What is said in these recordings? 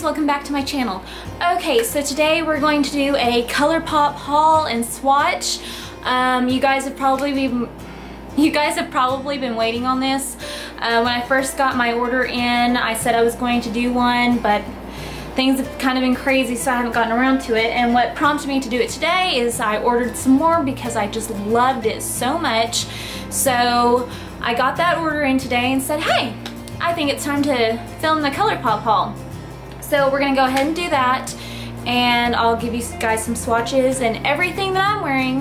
guys, welcome back to my channel. Okay, so today we're going to do a ColourPop haul and swatch. You guys have probably been waiting on this. When I first got my order in, I said I was going to do one, but things have kind of been crazy, so I haven't gotten around to it. And what prompted me to do it today is I ordered some more because I just loved it so much. So I got that order in today and said, hey, I think it's time to film the ColourPop haul. So we're gonna go ahead and do that, and I'll give you guys some swatches and everything that I'm wearing.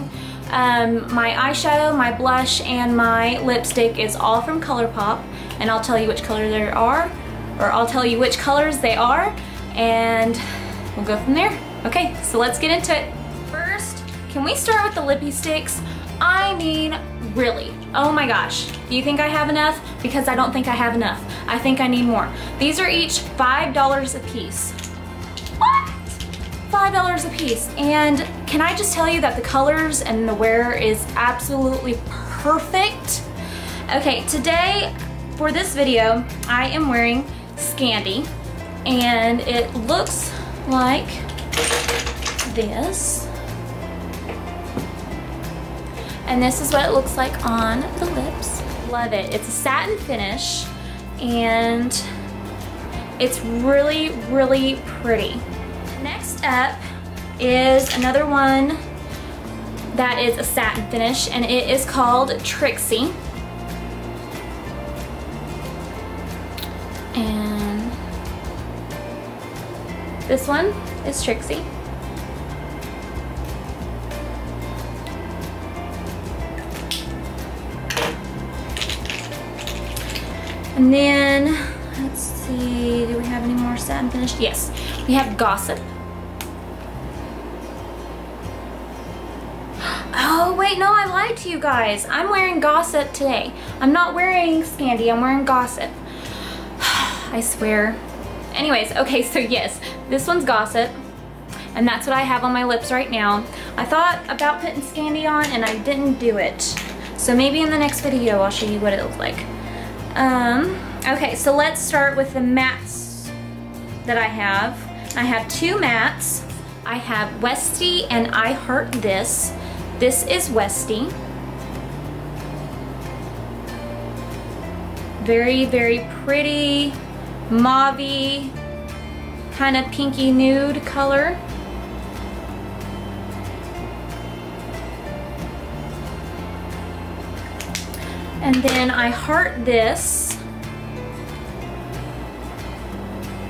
My eyeshadow, my blush, and my lipstick is all from ColourPop, and I'll tell you which color there are, or I'll tell you which colors they are, and we'll go from there. Okay, so let's get into it. First, can we start with the Lippie Stix? I mean, really, oh my gosh. Do you think I have enough? Because I don't think I have enough. I think I need more. These are each $5 a piece. What? $5 a piece. And can I just tell you that the colors and the wear is absolutely perfect? Okay, today for this video, I am wearing Scandy, and it looks like this. And this is what it looks like on the lips. Love it. It's a satin finish, and it's really, really pretty. Next up is another one that is a satin finish, and it is called Trixie. And this one is Trixie. And then, let's see, do we have any more satin finish? Yes, we have Gossip. Oh wait, no, I lied to you guys. I'm wearing Gossip today. I'm not wearing Scandy, I'm wearing Gossip. I swear. Anyways, okay, so yes, this one's Gossip, and that's what I have on my lips right now. I thought about putting Scandy on, and I didn't do it. So maybe in the next video, I'll show you what it looks like. Okay, so let's start with the mattes that I have. I have two mattes. I have Westie and I Heart This. This is Westie. Very, very pretty, mauve-y, kind of pinky nude color. And then I Heart This.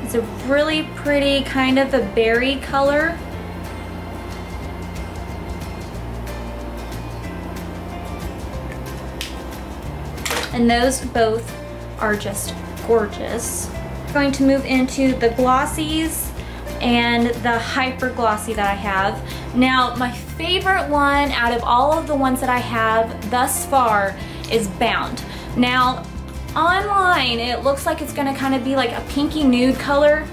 It's a really pretty, kind of a berry color. And those both are just gorgeous. I'm going to move into the glossies and the hyper glossy that I have. Now, my favorite one out of all of the ones that I have thus far is Bound. Now, online it looks like it's gonna kind of be like a pinky nude color.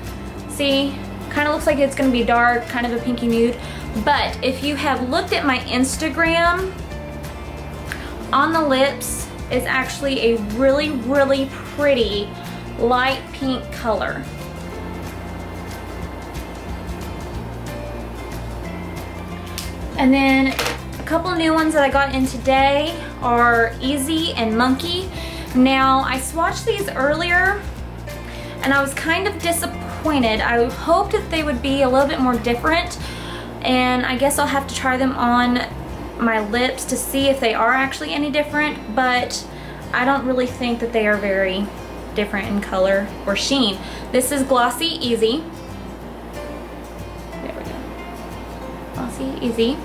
See, kind of looks like it's gonna be dark, kind of a pinky nude. But if you have looked at my Instagram, on the lips is actually a really, really pretty light pink color. And then a couple new ones that I got in today are Easy and Monkey. Now, I swatched these earlier and I was kind of disappointed. I hoped that they would be a little bit more different, and I guess I'll have to try them on my lips to see if they are actually any different, but I don't really think that they are very different in color or sheen. This is Glossy Easy. There we go. Glossy Easy.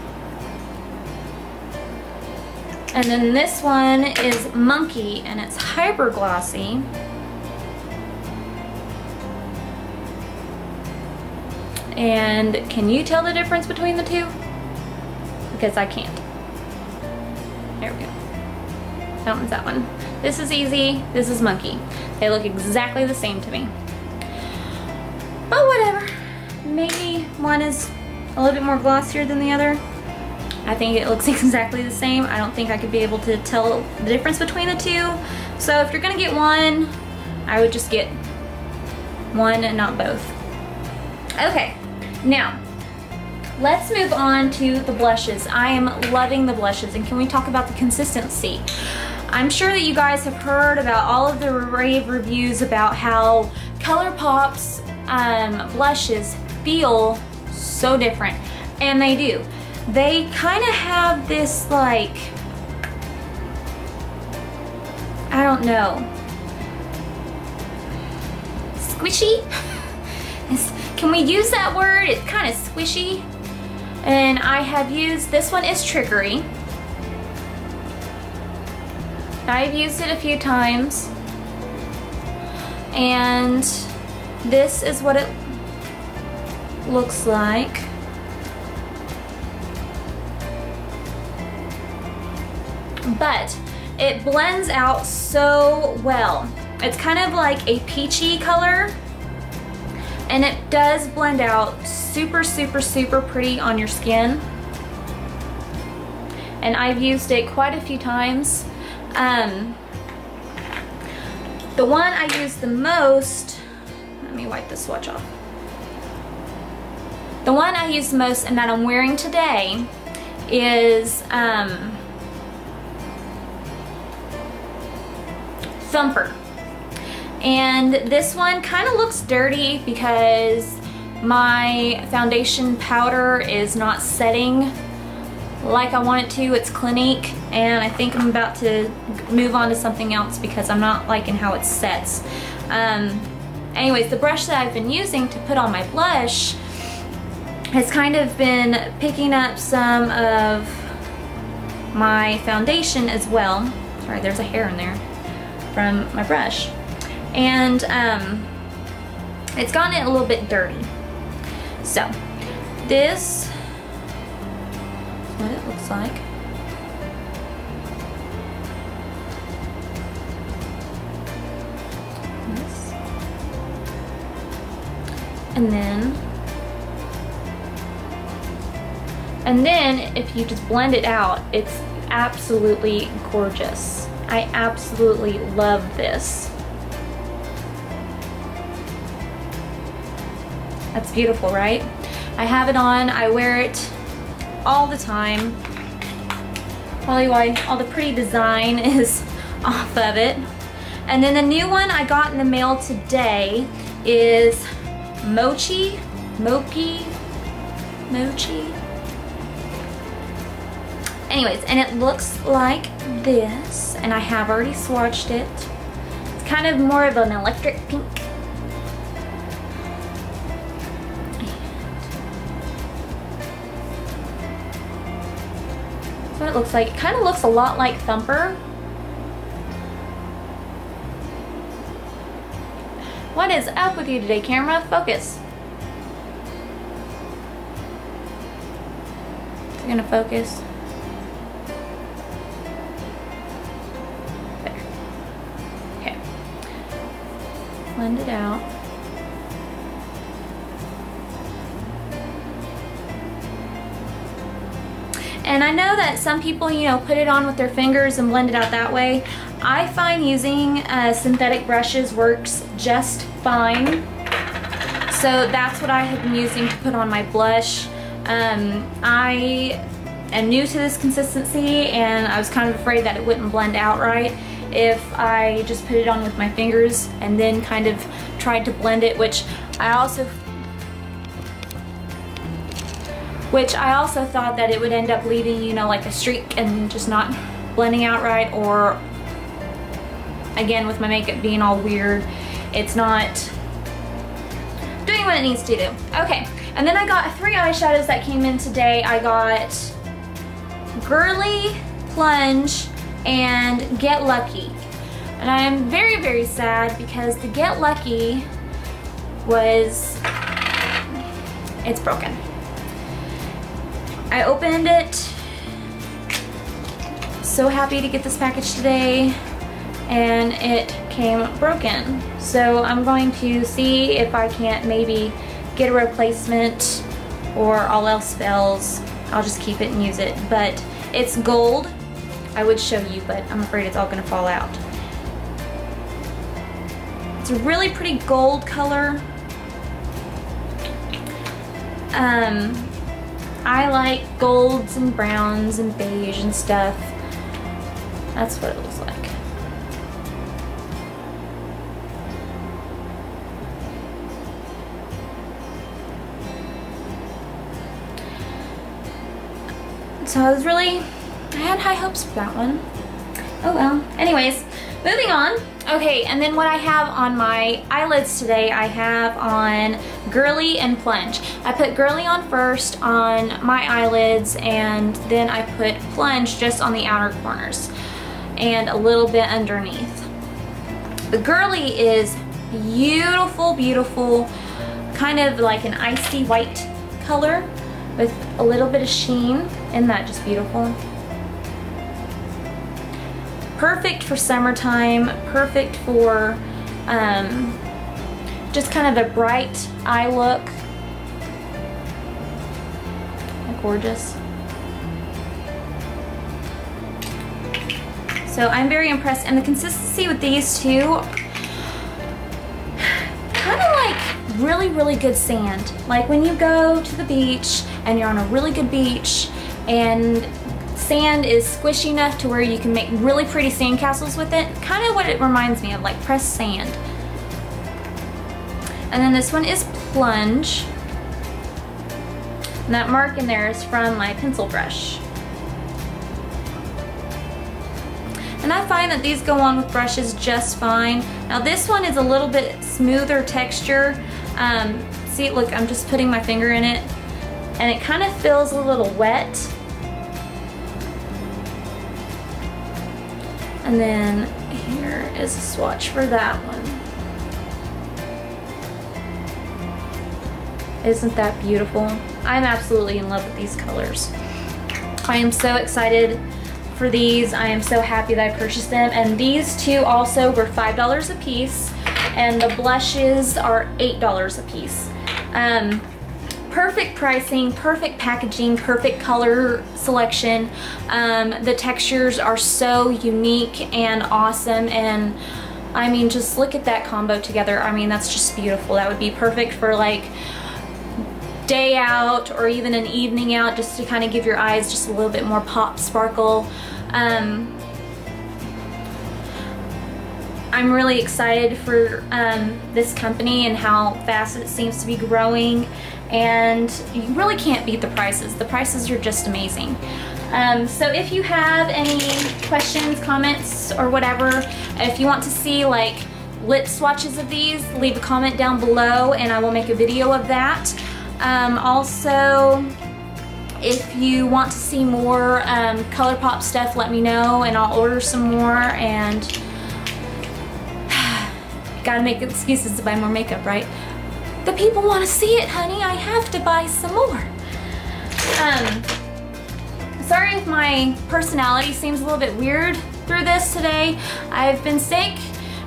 And then this one is Monkey, and it's Hyper Glossy. And can you tell the difference between the two? Because I can't. There we go. That one's that one. This is Easy, this is Monkey. They look exactly the same to me. But whatever. Maybe one is a little bit more glossier than the other. I think it looks exactly the same. I don't think I could be able to tell the difference between the two. So if you're gonna get one, I would just get one and not both. Okay, now let's move on to the blushes. I am loving the blushes, and can we talk about the consistency? I'm sure that you guys have heard about all of the rave reviews about how ColourPop's blushes feel so different, and they do. They kind of have this, like, I don't know, squishy? Can we use that word? It's kind of squishy. And I have used, this one is Trickery. I've used it a few times. And this is what it looks like. But it blends out so well. It's kind of like a peachy color. And it does blend out super, super, super pretty on your skin. And I've used it quite a few times. The one I use the most, let me wipe this swatch off. The one I use the most and that I'm wearing today is Thumper. And this one kind of looks dirty because my foundation powder is not setting like I want it to. It's Clinique, and I think I'm about to move on to something else because I'm not liking how it sets. Anyways, the brush that I've been using to put on my blush has kind of been picking up some of my foundation as well. Sorry, there's a hair in there from my brush. And it's gotten a little bit dirty. So this is what it looks like. This. And then if you just blend it out, it's absolutely gorgeous. I absolutely love this. That's beautiful, right? I have it on, I wear it all the time. Probably why all the pretty design is off of it. And then the new one I got in the mail today is Mochi. Anyways, and it looks like this, and I have already swatched it. It's kind of more of an electric pink. What it looks like. It kind of looks a lot like Thumper. What is up with you today, camera? Focus. It's gonna focus. There. Okay. Blend it out. And I know that some people, you know, put it on with their fingers and blend it out that way. I find using synthetic brushes works just fine. So that's what I have been using to put on my blush. I am new to this consistency, and I was kind of afraid that it wouldn't blend out right if I just put it on with my fingers and then kind of tried to blend it, which I also thought that it would end up leaving, you know, like a streak and just not blending out right, or again with my makeup being all weird, it's not doing what it needs to do. Okay, and then I got three eyeshadows that came in today. I got Girly, Plunge, and Get Lucky. And I am very, very sad because the Get Lucky it's broken. I opened it, so happy to get this package today, and it came broken. So I'm going to see if I can't maybe get a replacement, or all else fails, I'll just keep it and use it. But it's gold. I would show you, but I'm afraid it's all gonna fall out. It's a really pretty gold color. I like golds and browns and beige and stuff. That's what it looks like. So I was really, I had high hopes for that one. Oh well. Anyways, moving on. Okay, and then what I have on my eyelids today, I have on Girly and Plunge. I put Girly on first on my eyelids, and then I put Plunge just on the outer corners and a little bit underneath. The Girly is beautiful, beautiful, kind of like an icy white color with a little bit of sheen. Isn't that just beautiful? Perfect for summertime, perfect for just kind of a bright eye look. Gorgeous. So I'm very impressed, and the consistency with these two, kind of like really, really good sand. Like when you go to the beach and you're on a really good beach and sand is squishy enough to where you can make really pretty sandcastles with it. Kind of what it reminds me of, like pressed sand. And then this one is Plunge. And that mark in there is from my pencil brush. And I find that these go on with brushes just fine. Now this one is a little bit smoother texture. See, look, I'm just putting my finger in it. And it kind of feels a little wet. And then here is a swatch for that one. Isn't that beautiful? I'm absolutely in love with these colors. I am so excited for these. I am so happy that I purchased them. And these two also were $5 a piece, and the blushes are $8 a piece. Perfect pricing, perfect packaging, perfect color selection. The textures are so unique and awesome, and I mean, just look at that combo together. I mean, that's just beautiful. That would be perfect for like day out or even an evening out, just to kind of give your eyes just a little bit more pop, sparkle. I'm really excited for this company and how fast it seems to be growing, and you really can't beat the prices. The prices are just amazing. So if you have any questions, comments, or whatever, if you want to see like lip swatches of these, leave a comment down below and I will make a video of that. Also, if you want to see more ColourPop stuff, let me know and I'll order some more. And gotta make excuses to buy more makeup, right? The people want to see it, honey. I have to buy some more. Sorry if my personality seems a little bit weird through this today. I've been sick.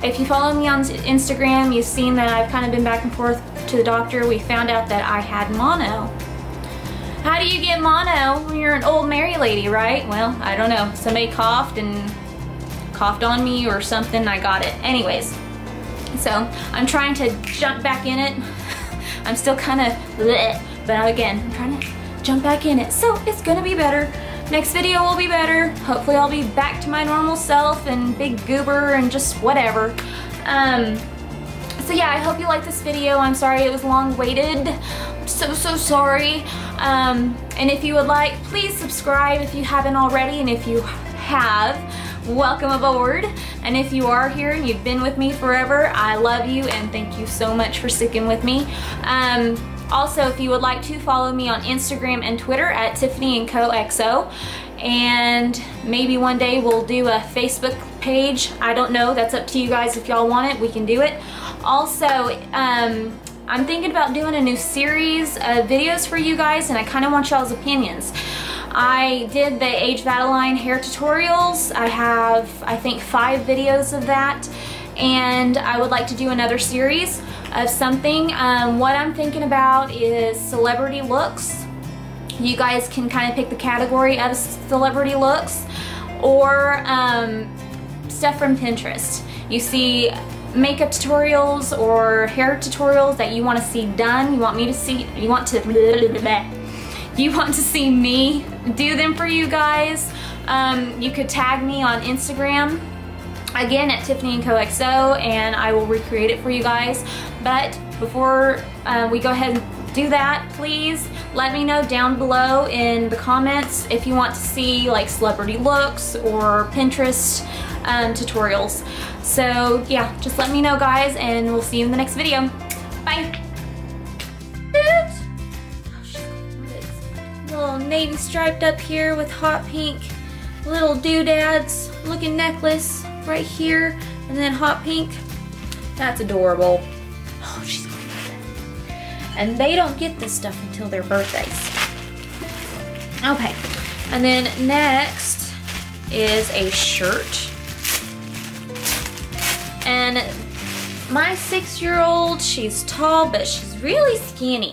If you follow me on Instagram, you've seen that I've kind of been back and forth to the doctor. We found out that I had mono. How do you get mono when you're an old married lady, right? Well, I don't know. Somebody coughed on me or something. I got it. Anyways. So I'm trying to jump back in it. I'm still kind of bleh, but again, I'm trying to jump back in it. So it's gonna be better. Next video will be better. Hopefully I'll be back to my normal self and big goober and just whatever. So yeah, I hope you liked this video. I'm sorry it was long waited. I'm so sorry. And if you would like, please subscribe if you haven't already, and if you have, welcome aboard. And if you are here and you've been with me forever, I love you and thank you so much for sticking with me. Also, if you would like to follow me on Instagram and Twitter at @tiffaneyandcoxo, and maybe one day we'll do a Facebook page. I don't know, that's up to you guys. If y'all want it, we can do it. Also, I'm thinking about doing a new series of videos for you guys, and I kind of want y'all's opinions. I did the Age of Adeline hair tutorials. I have, I think, 5 videos of that, and I would like to do another series of something. What I'm thinking about is celebrity looks. You guys can kind of pick the category of celebrity looks, or stuff from Pinterest. You see makeup tutorials or hair tutorials that you want to see done, you want to see me do them for you guys, you could tag me on Instagram again at @tiffaneyandcoxo and I will recreate it for you guys. But before we go ahead and do that, please let me know down below in the comments if you want to see like celebrity looks or Pinterest tutorials. So yeah, just let me know guys, and we'll see you in the next video. Bye. Little navy striped up here with hot pink, little doodads looking necklace right here, and then hot pink. That's adorable. Oh, she's going to do that. And they don't get this stuff until their birthdays. Okay, and then next is a shirt. And my 6-year-old, she's tall, but she's really skinny.